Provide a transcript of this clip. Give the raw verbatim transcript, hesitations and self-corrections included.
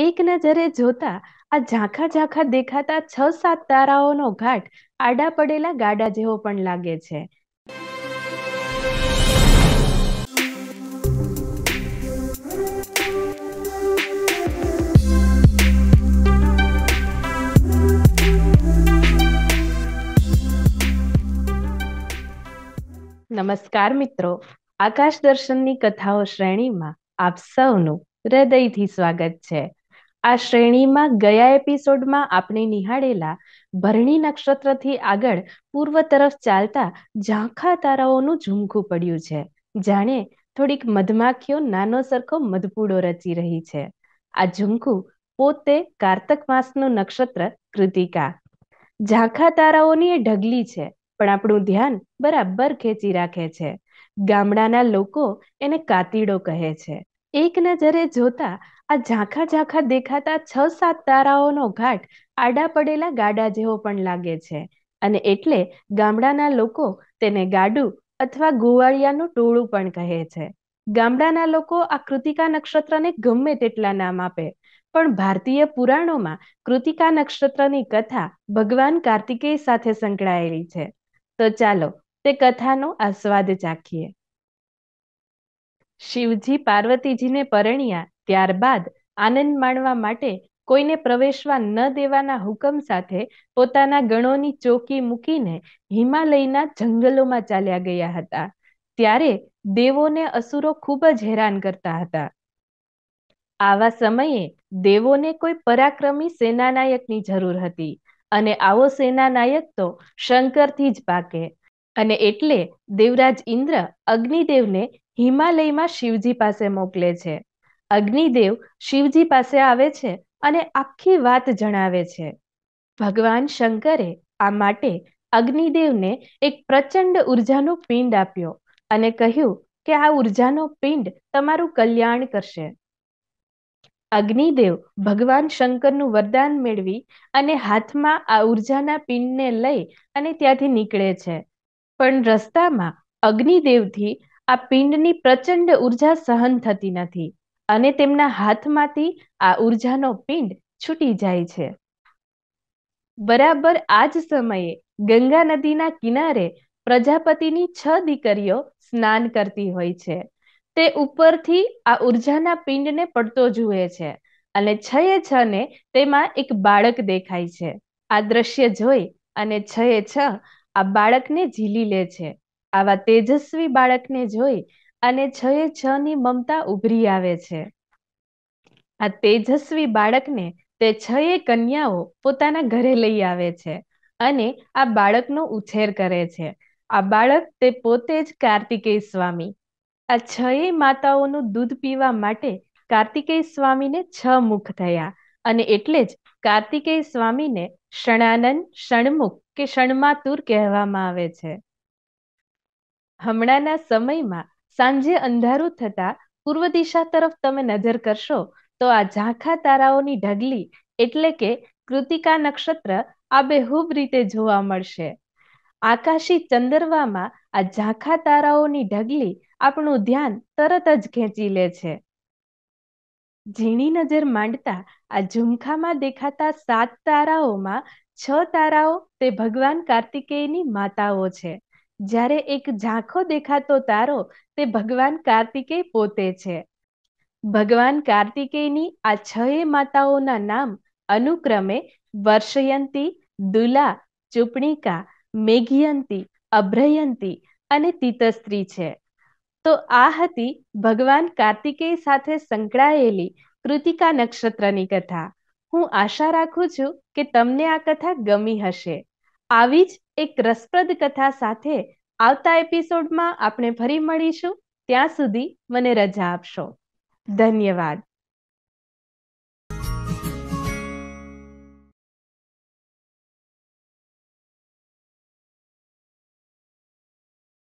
એક નજરે જોતા આ ઝાંખા ઝાંખા દેખાતા છ સાત તારાઓનો ઘાટ આડા પડેલા ગાડા જેવો પણ લાગે છે. નમસ્કાર મિત્રો, આકાશ દર્શનની કથાઓ શ્રેણીમાં આપ સૌનું હૃદયથી સ્વાગત છે. આ શ્રેણીમાં ગયા એપિસોડમાં આપણે નિહાળેલા ભરણી નક્ષત્રથી આગળ પૂર્વ તરફ ચાલતા ઝાંખા તારાઓનું ઝુમખું પડ્યું છે, જાણે થોડીક મધમાખીઓ નાનો સરખો મધપૂડો રચી રહી છે. આ ઝુમખું પોતે કાર્તક માસનું નક્ષત્ર કૃતિકા. ઝાંખા તારાઓની એ ઢગલી છે, પણ આપણું ધ્યાન બરાબર ખેંચી રાખે છે. ગામડાના લોકો એને કાતીડો કહે છે. એક નજરે જોતા આ ઝાંખા ઝાંખા દેખાતા છ સાત તારાઓનો ઘાટ આડા પડેલા ગાડા જેવો પણ લાગે છે, અને એટલે ગામડાના લોકો તેને ગાડું અથવા ગોવાળિયાનું ટોળું પણ કહે છે. ગામડાના લોકો આ કૃતિકા નક્ષત્રને ગમે તેટલા નામ આપે, પણ ભારતીય પુરાણોમાં કૃતિકા નક્ષત્રની કથા ભગવાન કાર્તિકેય સાથે સંકળાયેલી છે. તો ચાલો તે કથાનો આસ્વાદ ચાખીએ. શિવજી પાર્વતીજીને પરણ્યા ત્યારબાદ આનંદ માણવા માટે કોઈને પ્રવેશવા ન દેવાના હુકમ સાથે પોતાના ગણોની ચોકી મૂકીને હિમાલયના જંગલોમાં ચાલ્યા ગયા હતા. ત્યારે દેવોને અસુરો ખૂબ જ હેરાન કરતા હતા. આવા સમયે દેવોને કોઈ પરાક્રમી સેનાનાયકની જરૂર હતી, અને આવો સેનાનાયક તો શંકરથી જ પાકે, અને એટલે દેવરાજ ઇન્દ્ર અગ્નિદેવને હિમાલયમાં શિવજી પાસે મોકલે છે. અગ્નિદેવ શિવજી પાસે આવે છે અને આખી વાત જણાવે છે. ભગવાન શંકરે આ માટે અગ્નિદેવને એક પ્રચંડ ઉર્જાનો પિંડ આપ્યો અને કહ્યું કે આ ઉર્જાનો પિંડ તમારું કલ્યાણ કરશે. અગ્નિદેવ ભગવાન શંકરનું વરદાન મેળવી અને હાથમાં આ ઉર્જાના પિંડને લઈ અને ત્યાંથી નીકળે છે. પણ રસ્તામાં અગ્નિદેવથી આ પિંડની પ્રચંડ ઉર્જા સહન થતી નથી, અને તેમના હાથમાંથી આ ઉર્જાનો પિંડ છૂટી જાય છે. બરાબર આ જ સમયે ગંગા નદીના કિનારે પ્રજાપતિની છ દીકરીઓ સ્નાન કરતી હોય છે. તે ઉપરથી આ ઉર્જાના પિંડને પડતો જુએ છે, અને છયે છ ને તેમાં એક બાળક દેખાય છે. આ દ્રશ્ય જોઈ અને છયે છ આ બાળકને ઝીલી લે છે. આવા તેજસ્વી બાળકને જોઈ અને છયે છ ની મમતા ઉભરી આવે છે. આ તેજસ્વી બાળકને તે છયે કન્યાઓ પોતાના ઘરે લઈ આવે છે, અને આ બાળકનો ઉછેર કરે છે. આ બાળક તે પોતે જ કાર્તિકેય સ્વામી. આ છયે માતાઓનું દૂધ પીવા માટે કાર્તિકેય સ્વામીને છ મુખ થયા, અને એટલે જ કાર્તિકેય સ્વામીને ષણાનન, ષણમુખ કે ષણમાતુર કહેવામાં આવે છે. હમણાંના સમયમાં સાંજે અંધારું થતા પૂર્વ દિશા તરફ તમે નજર કરશો તો આ ઝાંખા તારાઓની ઢગલી એટલે કે કૃતિકા નક્ષત્ર આબેહૂબ રીતે જોવા મળશે. આકાશી ચંદરવામાં આ ઝાંખા તારાઓની ઢગલી આપણું ધ્યાન તરત જ ખેંચી લે છે. ઝીણી નજર માંડતા આ ઝુમખામાં દેખાતા સાત તારાઓમાં છ તારાઓ તે ભગવાન કાર્તિકેયની માતાઓ છે, જ્યારે એક ઝાંખો દેખાતો તારો તે ભગવાન કાર્તિકેય પોતે છે. ભગવાન કાર્તિકેયની આ છ માતાઓના નામ અનુક્રમે વર્ષયંતી, દુલા, ચૂપણિકા, મેઘયંતી, અભ્રયંતી અને તીતસ્ત્રી છે. તો આ હતી ભગવાન કાર્તિકેય સાથે સંકળાયેલી કૃતિકા નક્ષત્રની કથા. હું આશા રાખું છું કે તમને આ કથા ગમી હશે. આવી જ એક રસપ્રદ કથા સાથે આવતા એપિસોડમાં આપણે ફરી મળીશું. ત્યાં સુધી મને રજા આપશો. ધન્યવાદ.